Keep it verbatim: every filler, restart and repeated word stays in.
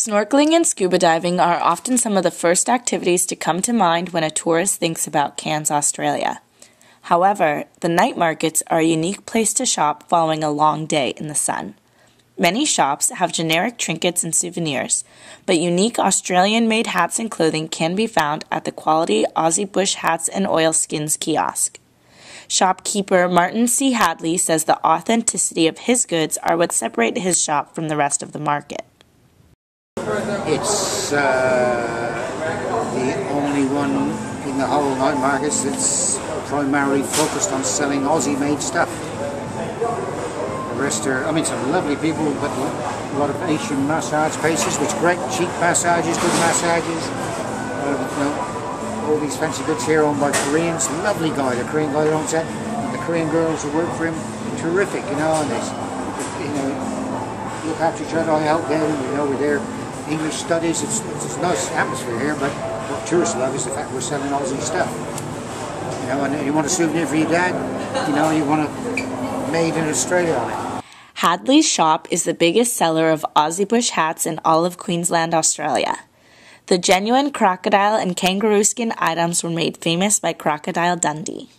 Snorkeling and scuba diving are often some of the first activities to come to mind when a tourist thinks about Cairns, Australia. However, the night markets are a unique place to shop following a long day in the sun. Many shops have generic trinkets and souvenirs, but unique Australian-made hats and clothing can be found at the quality Aussie Bush Hats and Oilskins kiosk. Shopkeeper Martin C. Hadley says the authenticity of his goods are what separate his shop from the rest of the market. It's uh, the only one in the whole night markets that's primarily focused on selling Aussie-made stuff. The rest are, I mean, some lovely people, but a lot of Asian massage places, which are great, cheap massages, good massages, uh, you know, all these fancy goods here owned by Koreans. Lovely guy, the Korean guy that owns that, and the Korean girls who work for him, terrific, you know, and they, you know, look after each other, I help them, you know, with their English studies. It's, it's a nice atmosphere here, but what tourists love is the fact we're selling Aussie stuff. You know, and you want a souvenir for your dad, you know, you want a made in Australia on it. Hadley's shop is the biggest seller of Aussie Bush hats in all of Queensland, Australia. The genuine crocodile and kangaroo skin items were made famous by Crocodile Dundee.